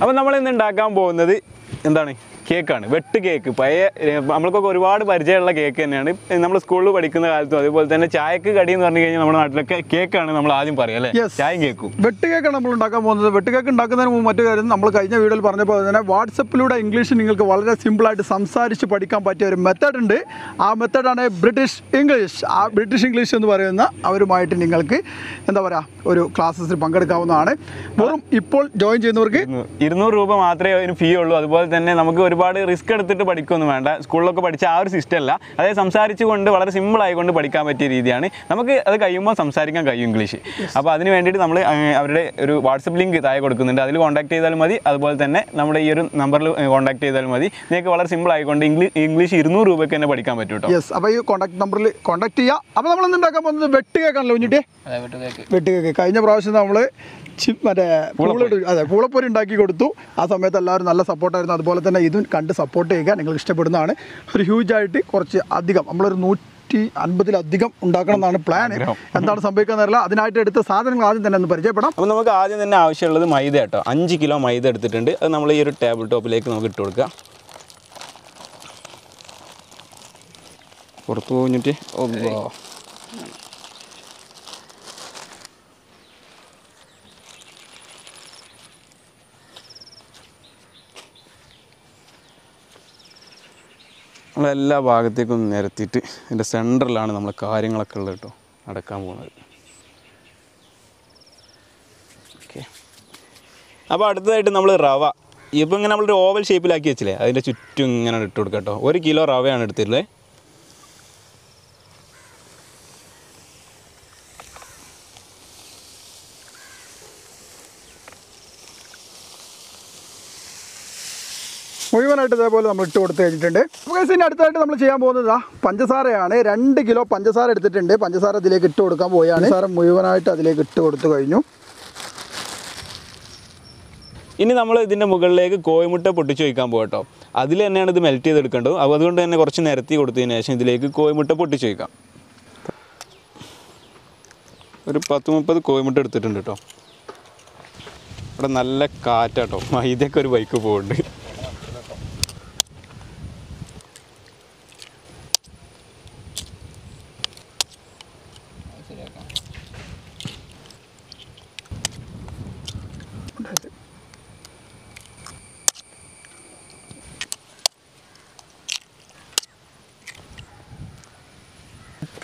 അപ്പോൾ നമ്മൾ ഇന്ന് ഉണ്ടാക്കാൻ പോകുന്നത് എന്താണ്? കേക്കാണ്. വെട്ട് കേക്ക്. പഴയ നമ്മൾക്കൊക്കെ ഒരുപാട് പരിചയമുള്ള കേക്ക് തന്നെയാണ്. നമ്മൾ സ്കൂളിൽ പഠിക്കുന്ന കാലത്തും അതുപോലെ തന്നെ ചായക്ക് കടി എന്ന് പറഞ്ഞു കഴിഞ്ഞാൽ നമ്മുടെ നാട്ടിലൊക്കെ കേക്കാണ് നമ്മൾ ആദ്യം പറയുക അല്ലേ? ചായയും കേക്കും. വെട്ട് കേക്കാണ് നമ്മൾ ഉണ്ടാക്കാൻ പോകുന്നത്. വെട്ട് കേക്ക് ഉണ്ടാക്കുന്നതിന് മുമ്പ് മറ്റു കാര്യം നമ്മൾ കഴിഞ്ഞ വീഡിയോയിൽ പറഞ്ഞപ്പോൾ തന്നെ വാട്സപ്പിലൂടെ ഇംഗ്ലീഷ് നിങ്ങൾക്ക് വളരെ സിമ്പിളായിട്ട് സംസാരിച്ച് പഠിക്കാൻ പറ്റിയ ഒരു മെത്തേഡ് ഉണ്ട്. ആ മെത്തേഡാണ് ബ്രിട്ടീഷ് ഇംഗ്ലീഷ്. ആ ബ്രിട്ടീഷ് ഇംഗ്ലീഷ് എന്ന് പറയുന്ന അവരുമായിട്ട് നിങ്ങൾക്ക് എന്താ പറയുക ഒരു ക്ലാസ്സസിൽ പങ്കെടുക്കാവുന്നതാണ്. വെറും ഇപ്പോൾ ജോയിൻ ചെയ്യുന്നവർക്ക് 200 രൂപ മാത്രമേ അതിന് ഫീ ഉള്ളൂ. അതുപോലെ തന്നെ നമുക്ക് ഒരുപാട് റിസ്ക് എടുത്തിട്ട് പഠിക്കൊന്നും വേണ്ട. സ്കൂളിലൊക്കെ പഠിച്ച ആ ഒരു സിസ്റ്റം അല്ല, അതായത് സംസാരിച്ചുകൊണ്ട് വളരെ സിമ്പിൾ ആയിക്കൊണ്ട് പഠിക്കാൻ പറ്റിയ രീതിയാണ്. നമുക്ക് അത് കഴിയുമ്പോൾ സംസാരിക്കാൻ കഴിയും ഇംഗ്ലീഷ്. അപ്പോൾ അതിന് വേണ്ടിയിട്ട് നമ്മൾ അവരുടെ ഒരു വാട്സപ്പ് ലിങ്ക് താഴെ കൊടുക്കുന്നുണ്ട്. അതിൽ കോൺടാക്ട് ചെയ്താൽ മതി. അതുപോലെ തന്നെ നമ്മുടെ ഈ ഒരു നമ്പറിൽ കോൺടാക്ട് ചെയ്താൽ മതി. നിങ്ങൾക്ക് വളരെ സിമ്പിൾ ആയിക്കൊണ്ട് ഇംഗ്ലീഷ് 200 രൂപയ്ക്ക് തന്നെ പഠിക്കാൻ പറ്റും കേട്ടോ. യെസ്, അപ്പോൾ ഈ കോൺടാക്ട് നമ്പറിൽ കോൺടാക്ട് ചെയ്യുക. അപ്പോൾ നമ്മൾ എന്തുണ്ടാക്കാൻ പോകുന്നത് വെട്ട് കേക്കാണല്ലോ കുഞ്ഞിട്ടേ. വെട്ട് കേക്ക് കഴിഞ്ഞ പ്രാവശ്യം നമ്മൾ മറ്റേ പൂളപ്പൊരി ഉണ്ടാക്കി കൊടുത്തു. ആ സമയത്ത് എല്ലാവരും നല്ല സപ്പോർട്ടായിരുന്നു. അതുപോലെ തന്നെ ഇതും കണ്ട് സപ്പോർട്ട് ചെയ്യുക. നിങ്ങൾക്ക് ഇഷ്ടപ്പെടുന്നതാണ്. ഒരു ഹ്യൂജായിട്ട് കുറച്ച് അധികം നമ്മളൊരു 150-ൽ അധികം ഉണ്ടാക്കണം എന്നാണ് പ്ലാൻ. എന്താണ് സംഭവിക്കാൻ അറിയില്ല. അതിനായിട്ട് എടുത്ത സാധനങ്ങൾ ആദ്യം തന്നെ ഒന്ന് പരിചയപ്പെടാം. അപ്പോൾ നമുക്ക് ആദ്യം തന്നെ ആവശ്യമുള്ളത് മൈദ കേട്ടോ. 5 കിലോ മൈദ എടുത്തിട്ടുണ്ട്. അത് നമ്മൾ ഈ ഒരു ടേബിൾ ടോപ്പിലേക്ക് നമുക്ക് ഇട്ട് കൊടുക്കുക. പുറത്ത് പോയിട്ട് നമ്മളെല്ലാ ഭാഗത്തേക്കും നിരത്തിയിട്ട് ഇതിൻ്റെ സെൻറ്ററിലാണ് നമ്മൾ കാര്യങ്ങളൊക്കെ ഉള്ളത് കേട്ടോ നടക്കാൻ പോകുന്നത്. ഓക്കെ, അപ്പോൾ അടുത്തതായിട്ട് നമ്മൾ റവ. ഇപ്പോൾ ഇങ്ങനെ നമ്മളൊരു ഓവൽ ഷേപ്പിലാക്കി വെച്ചില്ലേ, അതിൻ്റെ ചുറ്റും ഇങ്ങനെ ഇട്ട് കൊടുക്കുക കേട്ടോ. 1 കിലോ റവയാണ് എടുത്തിട്ടുള്ളത്. മുഴുവനായിട്ട് ഇതേപോലെ നമ്മൾ ഇട്ട് കൊടുത്ത് കഴിഞ്ഞിട്ടുണ്ട്. ഇതിന് അടുത്തായിട്ട് നമ്മൾ ചെയ്യാൻ പോകുന്നത് പഞ്ചസാരയാണ്. 2 കിലോ പഞ്ചസാര എടുത്തിട്ടുണ്ട്. പഞ്ചസാര അതിലേക്ക് ഇട്ട് കൊടുക്കാൻ പോയാണ്. പഞ്ചസാര മുഴുവനായിട്ട് അതിലേക്ക് ഇട്ട് കൊടുത്തു കഴിഞ്ഞു. ഇനി നമ്മൾ ഇതിൻ്റെ മുകളിലേക്ക് കോഴിമുട്ട പൊട്ടിച്ച് വയ്ക്കാൻ പോകട്ടോ. അതിൽ തന്നെയാണ് ഇത് മെൽറ്റ് ചെയ്തെടുക്കേണ്ടത്. അപ്പോൾ അതുകൊണ്ട് തന്നെ കുറച്ച് നിരത്തി കൊടുത്തതിന് ശേഷം ഇതിലേക്ക് കോഴിമുട്ട പൊട്ടിച്ച് വയ്ക്കാം. ഒരു 10-30 കോഴിമുട്ട എടുത്തിട്ടുണ്ട് കേട്ടോ. ഇവിടെ നല്ല കാറ്റാട്ടോ. ഇതൊക്കെ ഒരു ബൈക്ക് പോകുന്നുണ്ട്.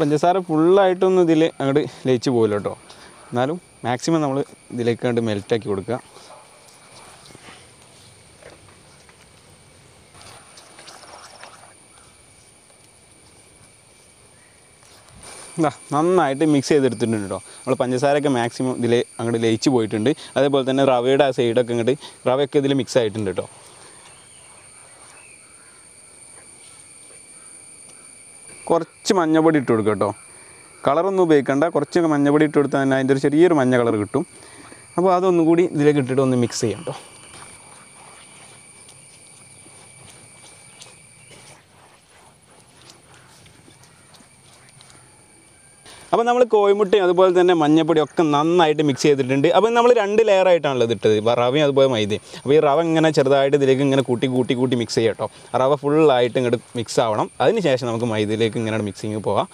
പഞ്ചസാര ഫുള്ളായിട്ടൊന്നും ഇതിൽ അങ്ങോട്ട് ലയിച്ച് പോകില്ല കേട്ടോ. എന്നാലും മാക്സിമം നമ്മൾ ഇതിലേക്ക് കണ്ട് മെൽറ്റാക്കി കൊടുക്കുക. നന്നായിട്ട് മിക്സ് ചെയ്തെടുത്തിട്ടുണ്ട് കേട്ടോ. നമ്മൾ പഞ്ചസാരയൊക്കെ മാക്സിമം ഇതിൽ അങ്ങോട്ട് ലയിച്ച് പോയിട്ടുണ്ട്. അതേപോലെ തന്നെ റവയുടെ ആ സൈഡൊക്കെ അങ്ങോട്ട് റവയൊക്കെ ഇതിൽ മിക്സ് ആയിട്ടുണ്ട് കേട്ടോ. കുറച്ച് മഞ്ഞപ്പൊടി ഇട്ട് കൊടുക്കുക കേട്ടോ. കളറൊന്നും ഉപയോഗിക്കണ്ട. കുറച്ചൊക്കെ മഞ്ഞപ്പൊടി ഇട്ട് കൊടുത്താൽ തന്നെ അതിൻ്റെ ഒരു ചെറിയൊരു മഞ്ഞ കളർ കിട്ടും. അപ്പോൾ അതൊന്നും കൂടി ഇതിലേക്ക് ഇട്ടിട്ട് ഒന്ന് മിക്സ് ചെയ്യാം കേട്ടോ. അപ്പോൾ നമ്മൾ കോഴിമുട്ടയും അതുപോലെ തന്നെ മഞ്ഞപ്പൊടിയും ഒക്കെ നന്നായിട്ട് മിക്സ് ചെയ്തിട്ടുണ്ട്. അപ്പോൾ നമ്മൾ 2 ലെയറായിട്ടാണല്ലോ ഇതിട്ടത്, റവയും അതുപോലെ മൈദയും. അപ്പോൾ ഈ റവ ഇങ്ങനെ ചെറുതായിട്ട് ഇതിലേക്ക് ഇങ്ങനെ കൂട്ടി മിക്സ് ചെയ്യാം കേട്ടോ. റവ ഫുള്ളായിട്ട് ഇങ്ങോട്ട് മിക്സ് ആവണം. അതിനുശേഷം നമുക്ക് മൈദയിലേക്ക് ഇങ്ങനെ മിക്സിങ് പോവാം.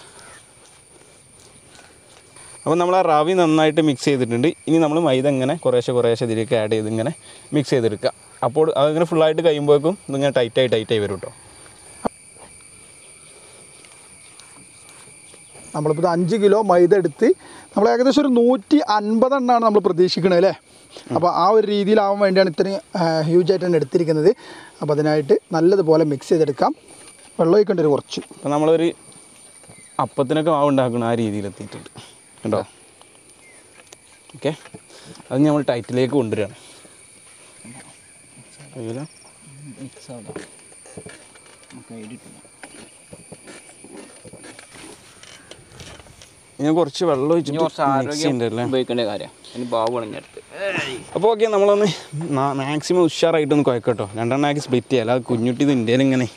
അപ്പോൾ നമ്മൾ ആ റവ നന്നായിട്ട് മിക്സ് ചെയ്തിട്ടുണ്ട്. ഇനി നമ്മൾ മൈദ ഇങ്ങനെ കുറേശ്ശെ ഇതിലേക്ക് ആഡ് ചെയ്ത് ഇങ്ങനെ മിക്സ് ചെയ്തെടുക്കുക. അപ്പോൾ അതിങ്ങനെ ഫുള്ളായിട്ട് കഴിയുമ്പോഴേക്കും ഇതിങ്ങനെ ടൈറ്റായി വരും കേട്ടോ. നമ്മളിപ്പോൾ 5 കിലോ മൈദ എടുത്ത് നമ്മൾ ഏകദേശം ഒരു 150 എണ്ണമാണ് നമ്മൾ പ്രതീക്ഷിക്കുന്നത് അല്ലേ. അപ്പോൾ ആ ഒരു രീതിയിലാവാൻ വേണ്ടിയാണ് ഇത്രയും ഹ്യൂജായിട്ട് തന്നെ എടുത്തിരിക്കുന്നത്. അപ്പോൾ അതിനായിട്ട് നല്ലതുപോലെ മിക്സ് ചെയ്തെടുക്കാം. വെള്ളം ഒഴിക്കേണ്ടി വരും കുറച്ച്. അപ്പോൾ നമ്മളൊരു അപ്പത്തിനൊക്കെ മാവ് ഉണ്ടാക്കണം ആ രീതിയിലെത്തിയിട്ടുണ്ട് കേട്ടോ. ഓക്കെ, അത് നമ്മൾ ടൈറ്റിലേക്ക് കൊണ്ടുവരികയാണ്. ഞാൻ കുറച്ച് വെള്ളം ഒഴിച്ചിട്ടുണ്ടല്ലേ കാര്യം. അപ്പോൾ ഓക്കെ, നമ്മളൊന്ന് മാക്സിമം ഉഷാറായിട്ടൊന്ന് കുഴക്കട്ടോ. രണ്ടെണ്ണാക്കി സ്പ്ലിറ്റ് ചെയ്യാം, അല്ലാതെ കുഞ്ഞുട്ടി നിൻ്റെ ഇങ്ങനെ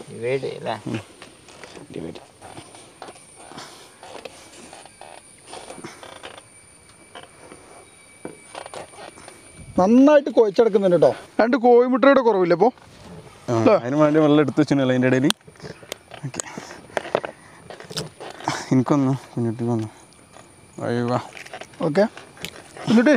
നന്നായിട്ട് കുഴച്ചെടുക്കുന്നുണ്ട് കേട്ടോ. രണ്ട് കോഴിമുട്ടയുടെ കുറവില്ല. അപ്പോൾ അതിന് വേണ്ടി വെള്ളം എടുത്ത് വെച്ചിട്ടുണ്ടല്ലോ അതിൻ്റെ ഇടയിൽ. ഓക്കെ, എനിക്കൊന്നു കുഞ്ഞുട്ടി വന്നു. ഓക്കെ കുഞ്ഞുട്ടി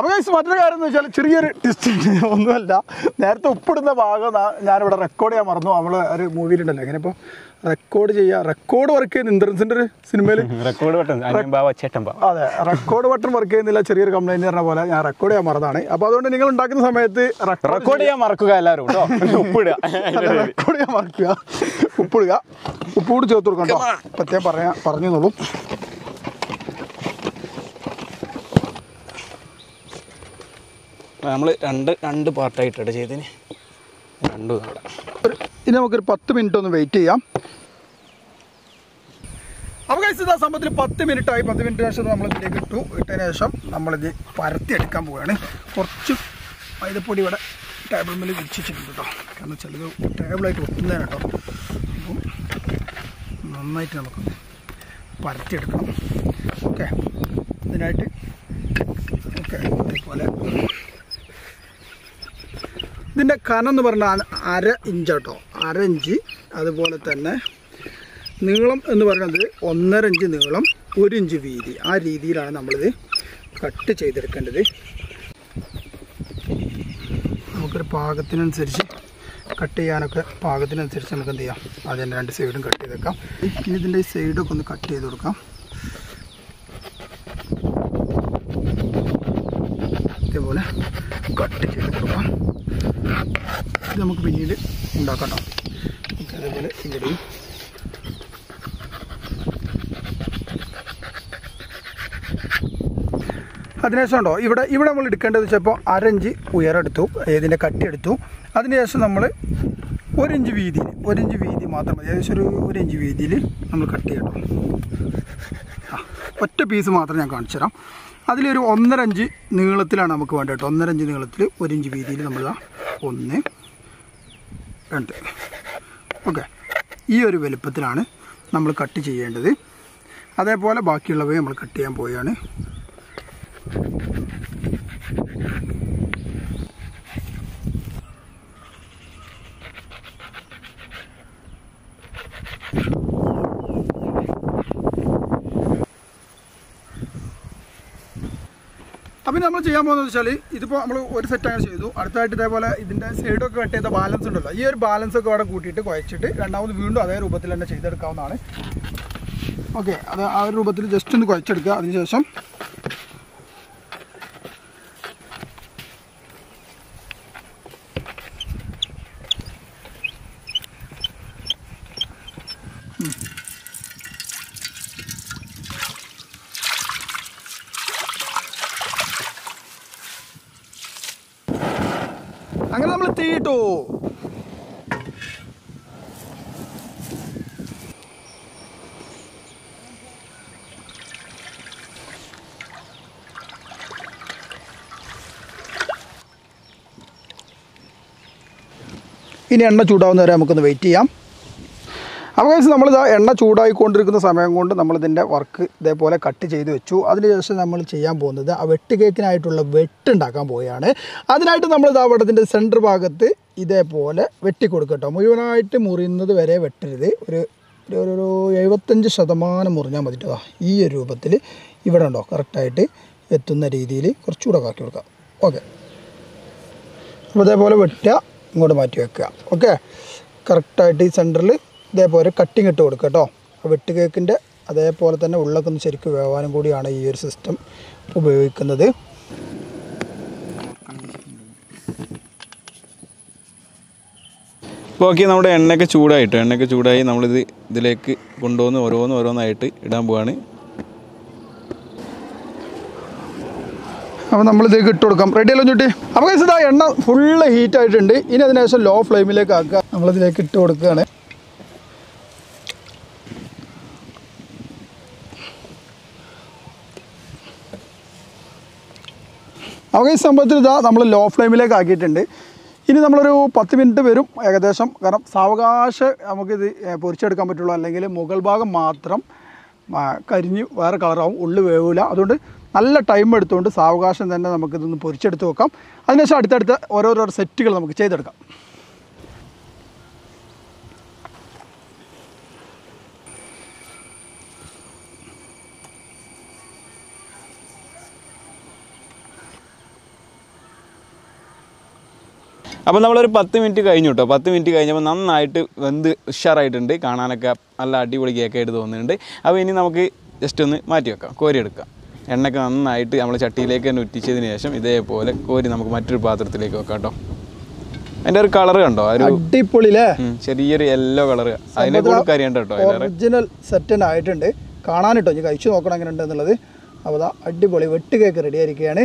അപ്പോൾ ഗൈസ്, മറ്റൊരു കാര്യം എന്ന് വെച്ചാൽ ചെറിയൊരു ടിസ്റ്റ് ഒന്നുമല്ല, നേരത്തെ ഉപ്പിടുന്ന ഭാഗം ഞാനിവിടെ റെക്കോർഡ് ചെയ്യാൻ മറന്നു. നമ്മൾ ഒരു മൂവിയിലുണ്ടല്ലോ അങ്ങനെ ഇപ്പോൾ റെക്കോർഡ് ചെയ്യുക, റെക്കോർഡ് വർക്ക് ചെയ്യുന്ന ഇന്ദ്രൻസിൻ്റെ ഒരു സിനിമയിൽ അതെ റെക്കോർഡ് ബട്ടൺ വർക്ക് ചെയ്യുന്നില്ല, ചെറിയൊരു കംപ്ലൈൻറ്റ് പറഞ്ഞ പോലെ ഞാൻ റെക്കോർഡ് ചെയ്യാൻ മറന്നതാണ്. അപ്പോൾ അതുകൊണ്ട് നിങ്ങൾ ഉണ്ടാക്കുന്ന സമയത്ത് റെക്കോർഡ് ചെയ്യാൻ മറക്കുക, എല്ലാവരും ഉപ്പിടുക, റെക്കോർഡ് ചെയ്യാൻ മറക്കുക, ഉപ്പിടുക, ഉപ്പ് കൂടി ചേർത്ത് കൊടുക്കണ്ടോ പ്രത്യേകം പറഞ്ഞോളൂ. നമ്മൾ രണ്ട് പാർട്ടായിട്ടാണ് ചെയ്തതിന് രണ്ടു തവണ. ഇനി നമുക്കൊരു 10 മിനിറ്റ് ഒന്ന് വെയിറ്റ് ചെയ്യാം. അപ്പോൾ ഗൈസ്, ഇതാ സംഭവത്തിൽ 10 മിനിറ്റായി. 10 മിനിറ്റ് ശേഷം നമ്മൾ ഇതിലേക്ക് ഇട്ടു. ഇട്ടതിന് ശേഷം നമ്മളിത് പരത്തി എടുക്കാൻ പോവുകയാണ്. കുറച്ച് മൈദപ്പൊടി ഇവിടെ ടേബിൾ മേൽ വിരിച്ചിട്ടുണ്ട് കേട്ടോ, കാരണം ചിലത് ടേബിളായിട്ട് ഒട്ടുന്നതാണ് കേട്ടോ. അപ്പോൾ നന്നായിട്ട് നമുക്ക് പരത്തിയെടുക്കണം. ഓക്കെ, ഇതിനായിട്ട് ഓക്കെ അതേപോലെ ഇതിൻ്റെ കനം എന്ന് പറഞ്ഞാൽ 1/2 ഇഞ്ച് കേട്ടോ, 1/2 ഇഞ്ച്. അതുപോലെ തന്നെ നീളം എന്ന് പറയുന്നത് 1.5 ഇഞ്ച് നീളം, 1 ഇഞ്ച് വീതി. ആ രീതിയിലാണ് നമ്മളിത് കട്ട് ചെയ്തെടുക്കേണ്ടത്. നമുക്കൊരു പാകത്തിനനുസരിച്ച് കട്ട് ചെയ്യാനൊക്കെ പാകത്തിനനുസരിച്ച് നമുക്ക് എന്ത് ചെയ്യാം, അതിൻ്റെ രണ്ട് സൈഡും കട്ട് ചെയ്തേക്കാം. ഇനി ഇതിൻ്റെ ഈ സൈഡൊക്കെ ഒന്ന് കട്ട് ചെയ്ത് കൊടുക്കാം. ഇതേപോലെ കട്ട് ചെയ്ത് കൊടുക്കാം. ഇത് നമുക്ക് പിന്നീട് ഉണ്ടാക്കാം. അതേപോലെ ഇവിടെയും അതിനുശേഷം ഉണ്ടോ ഇവിടെ നമ്മൾ എടുക്കേണ്ടത് വെച്ചപ്പോൾ 1/2 ഇഞ്ച് ഉയരെടുത്തു, ഇതിൻ്റെ കട്ടിയെടുത്തു. അതിനുശേഷം നമ്മൾ 1 ഇഞ്ച് വീതിയിൽ, 1 ഇഞ്ച് വീതി മാത്രം മതി, ഏകദേശം ഒരു 1 ഇഞ്ച് വീതിയിൽ നമ്മൾ കട്ട് ചെയ്യട്ടോ. ആ ഒറ്റ പീസ് മാത്രം ഞാൻ കാണിച്ചു തരാം. അതിലൊരു 1.5 ഇഞ്ച് നീളത്തിലാണ് നമുക്ക് വേണ്ടത് കേട്ടോ. 1.5 ഇഞ്ച് നീളത്തിൽ 1 ഇഞ്ച് വീതിയിൽ നമ്മൾ 1, 2 ഓക്കെ ഈ ഒരു വലുപ്പത്തിലാണ് നമ്മൾ കട്ട് ചെയ്യേണ്ടത്. അതേപോലെ ബാക്കിയുള്ളവയെ നമ്മൾ കട്ട് ചെയ്യാൻ പോവുകയാണ്. അപ്പം നമ്മൾ ചെയ്യാൻ പോകുന്നത് വെച്ചാൽ ഇതിപ്പോൾ നമ്മൾ ഒരു സെറ്റാണ് ചെയ്തു. അടുത്തായിട്ട് ഇതേപോലെ ഇതിൻ്റെ സൈഡൊക്കെ കട്ട് ചെയ്ത ബാലൻസ് ഉണ്ടല്ലോ, ഈ ഒരു ബാലൻസൊക്കെ അവിടെ കൂട്ടിയിട്ട് കുഴച്ചിട്ട് രണ്ടാമത് വീണ്ടും അതേ രൂപത്തിൽ തന്നെ ചെയ്തെടുക്കാവുന്നതാണ്. ഓക്കെ, അത് ആ ഒരു രൂപത്തിൽ ജസ്റ്റ് ഒന്ന് കുഴച്ചെടുക്കുക. അതിനുശേഷം അങ്ങനെ നമ്മൾ തീയിട്ടു. ഇനി എണ്ണ ചൂടാവുന്നവരെ നമുക്കൊന്ന് വെയിറ്റ് ചെയ്യാം. അപ്പോൾ ഗൈസ്, നമ്മളിതാ എണ്ണ ചൂടായിക്കൊണ്ടിരിക്കുന്ന സമയം കൊണ്ട് നമ്മളിതിൻ്റെ വർക്ക് ഇതേപോലെ കട്ട് ചെയ്ത് വെച്ചു. അതിനുശേഷം നമ്മൾ ചെയ്യാൻ പോകുന്നത് ആ വെട്ട് കേക്കിനായിട്ടുള്ള വെട്ടുണ്ടാക്കാൻ പോവുകയാണ്. അതിനായിട്ട് നമ്മളിതാ വട്ടത്തിൻ്റെ സെൻറ്റർ ഭാഗത്ത് ഇതേപോലെ വെട്ടിക്കൊടുക്കട്ടോ. മുഴുവനായിട്ട് മുറിയുന്നത് വരെ വെട്ടരുത്, ഒരു 75% മുറിഞ്ഞാൽ മതിട്ടോ. ഈ ഒരു രൂപത്തിൽ ഇവിടെ ഉണ്ടോ കറക്റ്റായിട്ട് എത്തുന്ന രീതിയിൽ കുറച്ചുകൂടെ കാക്കി കൊടുക്കാം. ഓക്കെ, അപ്പോൾ ഇതേപോലെ വെട്ടുക, ഇങ്ങോട്ട് മാറ്റി വെക്കുക. ഓക്കെ, കറക്റ്റായിട്ട് ഈ സെൻറ്ററിൽ ഇതേപോലെ കട്ടിങ് ഇട്ട് കൊടുക്കുക കേട്ടോ. വെട്ട് കേക്കിൻ്റെ അതേപോലെ തന്നെ ഉള്ളൊക്കെ ഒന്ന് ശരിക്കും വേവാനും കൂടിയാണ് ഈ ഒരു സിസ്റ്റം ഉപയോഗിക്കുന്നത്. ബാക്കി നമ്മുടെ എണ്ണയൊക്കെ ചൂടായി നമ്മൾ ഇതിലേക്ക് കൊണ്ടുവന്ന് ഓരോന്നായിട്ട് ഇടാൻ പോവാണ്. അപ്പോൾ നമ്മൾ ഇതിലേക്ക് ഇട്ട് കൊടുക്കാം. റെഡിയല്ലോ ചുട്ടി. അപ്പോൾ ഗയ്സ് ഇതാ എണ്ണ ഫുള്ള് ഹീറ്റ് ആയിട്ടുണ്ട്. ഇനി അതിനേശം ലോ ഫ്ലെയിമിലേക്ക് ആക്കുക. നമ്മൾ ഇതിലേക്ക് ഇട്ട് കൊടുക്കുകയാണ്. അപ്പോൾ ഗയ്സ് സംഭവത്തിൽ ഇതാ നമ്മൾ ലോ ഫ്ലെയിമിലേക്ക് ആക്കിയിട്ടുണ്ട്. ഇനി നമ്മളൊരു 10 മിനിറ്റ് വരും ഏകദേശം, കാരണം സാവകാശം നമുക്കിത് പൊരിച്ചെടുക്കാൻ പറ്റുള്ളൂ, അല്ലെങ്കിൽ മുകൾ ഭാഗം മാത്രം കരിഞ്ഞ് വേറെ കളറാവും, ഉള്ളു വേവില്ല. അതുകൊണ്ട് നല്ല ടൈം എടുത്തുകൊണ്ട് സാവകാശം തന്നെ നമുക്കിതൊന്ന് പൊരിച്ചെടുത്ത് വെക്കാം. അതിനുശേഷം അടുത്തടുത്ത ഓരോരോ സെറ്റുകൾ നമുക്ക് ചെയ്തെടുക്കാം. അപ്പോൾ നമ്മളൊരു 10 മിനിറ്റ് കഴിഞ്ഞു കേട്ടോ. 10 മിനിറ്റ് കഴിഞ്ഞപ്പോൾ നന്നായിട്ട് വെന്ത് ഉഷാറായിട്ടുണ്ട്. കാണാനൊക്കെ നല്ല അടിപൊളി കേക്കായിട്ട് തോന്നുന്നുണ്ട്. അപ്പോൾ ഇനി നമുക്ക് ജസ്റ്റ് ഒന്ന് മാറ്റി വെക്കാം, കോരിയെടുക്കാം. എണ്ണയൊക്കെ നന്നായിട്ട് നമ്മൾ ചട്ടിയിലേക്ക് തന്നെ ഉറ്റിച്ചതിന് ശേഷം ഇതേപോലെ കോരി നമുക്ക് മറ്റൊരു പാത്രത്തിലേക്ക് വെക്കാം കേട്ടോ. അതിൻ്റെ ഒരു കളർ കണ്ടോ, അടിപൊളിയല്ലേ, ചെറിയൊരു യെല്ലോ കളർ. അതിനെ കൂടെ കരിയണ്ട കേട്ടോ, ഒറിജിനൽ സെറ്റ് ആയിട്ടുണ്ട്. കാണാനിട്ടോ ഇനി കഴിച്ചു നോക്കണം എങ്ങനെ ഉണ്ടെന്നുള്ളത്. അപ്പോൾ അതാ അടിപൊളി വെട്ട് കേക്ക് റെഡി ആയിരിക്കുകയാണ്.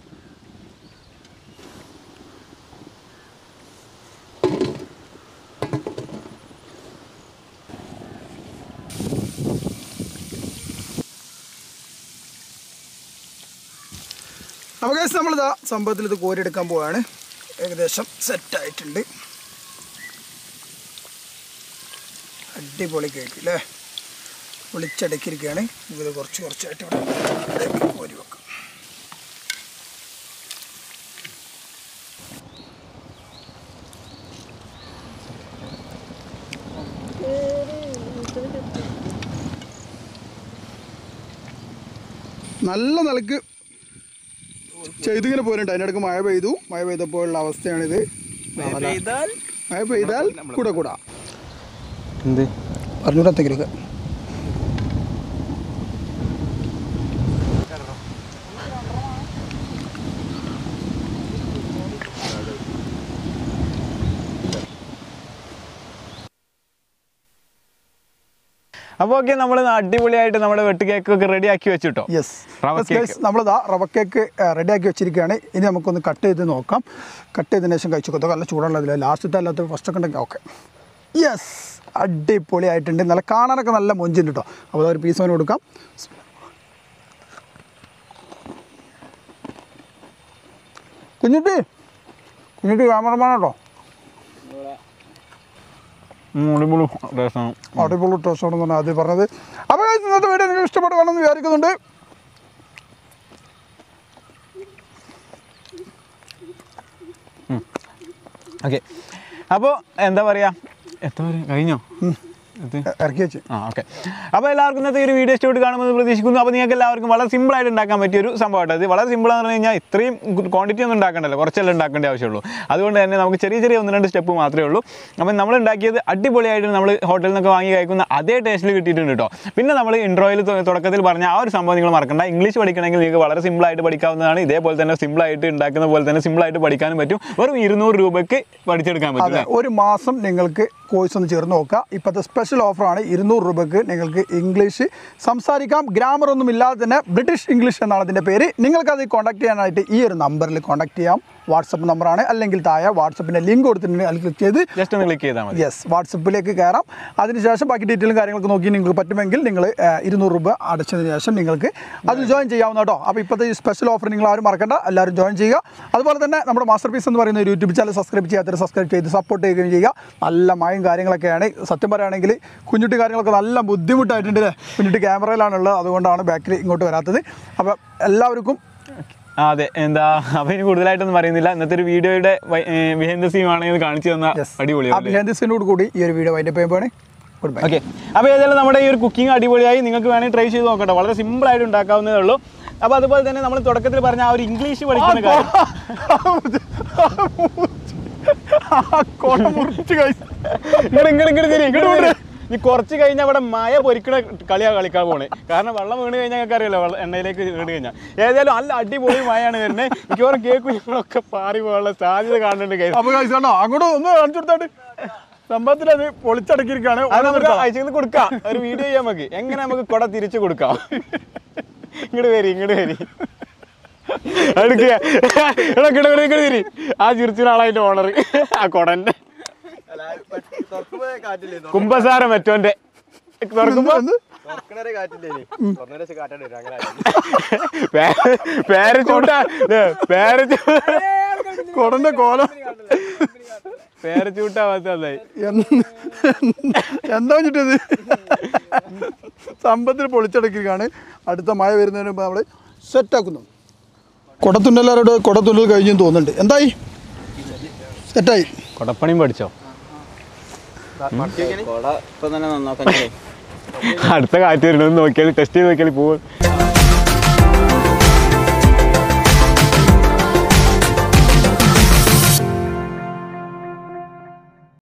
അപ്പോൾ ഗയ്സ് നമ്മളിതാ സംഭവത്തിൽ ഇത് കോരിയെടുക്കാൻ പോവുകയാണ്. ഏകദേശം സെറ്റായിട്ടുണ്ട്. അടിപൊളി കേക്ക് അല്ലേ, പൊളിച്ചടക്കിയിരിക്കുകയാണ്. ഇതിൽ കുറച്ചായിട്ട് ഇവിടെ കോരി വെക്കാം. നല്ല നിലക്ക് ചെയ്തിങ്ങനെ പോരുണ്ട്. അതിൻ്റെ അടുക്ക് മഴ പെയ്തപ്പോഴുള്ള അവസ്ഥയാണിത്. മഴ പെയ്താൽ കൂടെ എന്ത് പറഞ്ഞൂടത്തേക്ക്. അപ്പോൾ ഓക്കെ, നമ്മൾ അടിപൊളിയായിട്ട് നമ്മുടെ വെട്ട് കേക്കൊക്കെ റെഡിയാക്കി വെച്ചിട്ടോ. യെസ്, നമ്മളിതാ റവ കേക്ക് റെഡിയാക്കി വെച്ചിരിക്കുകയാണ്. ഇനി നമുക്കൊന്ന് കട്ട് ചെയ്ത് നോക്കാം. കട്ട് ചെയ്തതിനു ശേഷം കഴിച്ചു കൊടുക്കാം. നല്ല ചൂടുള്ളതില്ല, ലാസ്റ്റത്തെ അല്ലാത്ത ഫസ്റ്റൊക്കെ ഉണ്ടെങ്കിൽ ഓക്കെ. യെസ്, അടിപൊളിയായിട്ടുണ്ട്. നല്ല കാണാനൊക്കെ നല്ല മൊഞ്ചിണ്ട് കേട്ടോ. അപ്പോൾ ഒരു പീസ് അവന് കൊടുക്കാം. കുഞ്ഞിട്ട് ക്യാമറമാനാട്ടോ. അടിപൊളി ടേസ്റ്റാണെന്ന് പറഞ്ഞാൽ ആദ്യം പറഞ്ഞത്. അപ്പോൾ ഇന്നത്തെ വീഡിയോ എനിക്ക് ഇഷ്ടപ്പെടുകയാണെന്ന് വിചാരിക്കുന്നുണ്ട്. ഓക്കെ, അപ്പോൾ എന്താ പറയുക, എത്ര കഴിഞ്ഞോ ഇറക്കി വെച്ച്. ആ ഓക്കെ, അപ്പോൾ എല്ലാവർക്കും ഇന്നത്തെ ഒരു വീഡിയോ ഇഷ്ടപ്പെട്ട് കാണുമെന്ന് പ്രതീക്ഷിക്കുന്നു. അപ്പോൾ നിങ്ങൾക്ക് എല്ലാവർക്കും വളരെ സിമ്പിളായിട്ട് ഉണ്ടാക്കാൻ പറ്റിയൊരു സംഭവമാണ്. അത് വളരെ സിമ്പിളാന്ന് പറഞ്ഞു കഴിഞ്ഞാൽ ഇത്രയും ക്വാണ്ടിറ്റി ഒന്നും ഉണ്ടാക്കണ്ടല്ലോ, കുറച്ചെല്ലാം ഉണ്ടാക്കേണ്ട ആവശ്യമുള്ളൂ. അതുകൊണ്ട് തന്നെ നമുക്ക് ചെറിയ 1-2 സ്റ്റെപ്പ് മാത്രമേ ഉള്ളൂ. അപ്പം നമ്മൾ ഉണ്ടാക്കിയത് അടിപൊളിയായിട്ട് നമ്മൾ ഹോട്ടലിൽ നിന്നൊക്കെ വാങ്ങി കഴിക്കുന്ന അതേ ടേസ്റ്റിൽ കിട്ടിയിട്ടുണ്ട് കേട്ടോ. പിന്നെ നമ്മൾ ഇൻട്രോയിൽ തുടക്കത്തിൽ പറഞ്ഞ ആ ഒരു സംഭവം നിങ്ങൾ മറക്കണ്ട. ഇംഗ്ലീഷ് പഠിക്കണമെങ്കിൽ നിങ്ങൾക്ക് വളരെ സിമ്പിളായിട്ട് പഠിക്കാവുന്നതാണ്. ഇതേപോലെ തന്നെ സിമ്പിളായിട്ട് ഉണ്ടാക്കുന്ന പോലെ തന്നെ സിമ്പിളായിട്ട് പഠിക്കാനും പറ്റും. വെറും 200 രൂപയ്ക്ക് പഠിച്ചെടുക്കാൻ പറ്റില്ല. ഒരു മാസം നിങ്ങൾക്ക് കോഴ്സ് ഒന്ന് ചേർന്ന് നോക്കുക. ഇപ്പോഴത്തെ സ്പെഷ്യൽ ഓഫറാണ്. 200 രൂപയ്ക്ക് നിങ്ങൾക്ക് ഇംഗ്ലീഷ് സംസാരിക്കാം. ഗ്രാമറൊന്നും ഇല്ലാതെ തന്നെ ബ്രിട്ടീഷ് ഇംഗ്ലീഷ് എന്നാണ് അതിൻ്റെ പേര്. നിങ്ങൾക്കത് കോൺടാക്ട് ചെയ്യാനായിട്ട് ഈ ഒരു നമ്പറിൽ കോൺടാക്ട് ചെയ്യാം. വാട്സപ്പ് നമ്പറാണ്, അല്ലെങ്കിൽ താഴെ വാട്സപ്പിൻ്റെ ലിങ്ക് കൊടുത്തിട്ടുണ്ട്, അതിൽ ക്ലിക്ക് ചെയ്ത് ജസ്റ്റ് ഒന്ന് ക്ലിക്ക് ചെയ്താൽ മതി. യെസ്, വാട്സപ്പിലേക്ക് കയറാം. അതിനുശേഷം ബാക്കി ഡീറ്റെയിലും കാര്യങ്ങളൊക്കെ നോക്കി നിങ്ങൾക്ക് പറ്റുമെങ്കിൽ നിങ്ങൾ 200 രൂപ അടച്ചതിന് ശേഷം നിങ്ങൾക്ക് അതിൽ ജോയിൻ ചെയ്യാവുന്ന കേട്ടോ. അപ്പോൾ ഇപ്പോഴത്തെ ഈ സ്പെഷ്യൽ ഓഫർ നിങ്ങൾ ആരും മറക്കണ്ട, എല്ലാവരും ജോയിൻ ചെയ്യുക. അതുപോലെ തന്നെ നമ്മുടെ മാസ്റ്റർ പീസ് എന്ന് പറയുന്ന ഒരു യൂട്യൂബ് ചാനൽ സബ്സ്ക്രൈബ് ചെയ്യാത്തവർ സബ്സ്ക്രൈബ് ചെയ്ത് സപ്പോർട്ട് ചെയ്യുകയും ചെയ്യുക. നല്ല മഴയും കാര്യങ്ങളൊക്കെയാണ്. സത്യം പറയുകയാണെങ്കിൽ കുഞ്ഞിട്ട് കാര്യങ്ങളൊക്കെ നല്ല ബുദ്ധിമുട്ടായിട്ടുണ്ട്. കുഞ്ഞിട്ട് ക്യാമറയിലാണുള്ളത്, അതുകൊണ്ടാണ് ബാക്കിൽ ഇങ്ങോട്ട് വരാത്തത്. അപ്പോൾ എല്ലാവർക്കും അതെ എന്താ, അവന് കൂടുതലായിട്ടൊന്നും പറയുന്നില്ല. ഇന്നത്തെ ഒരു വീഡിയോയുടെ ബിഹൈൻഡ് ദ സീൻ ആണെങ്കിൽ കാണിച്ചു തന്ന അടിപൊളിയാണ്. ബിഹൈൻഡ് ദ സീനോട് കൂടി ഈ ഒരു വീഡിയോ വൈൻഡ് അപ്പ് ചെയ്യുമ്പോഴാണ്. ഓക്കെ, അപ്പോൾ ഏതായാലും നമ്മുടെ ഈ ഒരു കുക്കിംഗ് അടിപൊളിയായി. നിങ്ങൾക്ക് വേണമെങ്കിൽ ട്രൈ ചെയ്ത് നോക്കട്ടെ, വളരെ സിമ്പിളായിട്ട് ഉണ്ടാക്കാവുന്നതേ ഉള്ളൂ. അപ്പോൾ അതുപോലെ തന്നെ നമ്മൾ തുടക്കത്തിൽ പറഞ്ഞ ആ ഒരു ഇംഗ്ലീഷ് പഠിക്കുന്ന കാര്യം You Corsica never Maya Boricula Kalia Carna Valama and Lake Maya and your cake with Kapari or a star in the garden again. I'm going to answer that. Somebody police are going to I think good car. A video Yamaki. Enganamaka Kota good Kumbasara at 20. I don't know. I don't know.